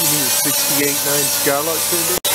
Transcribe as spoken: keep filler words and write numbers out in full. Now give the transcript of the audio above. You need a sixty-eight nine Skylark.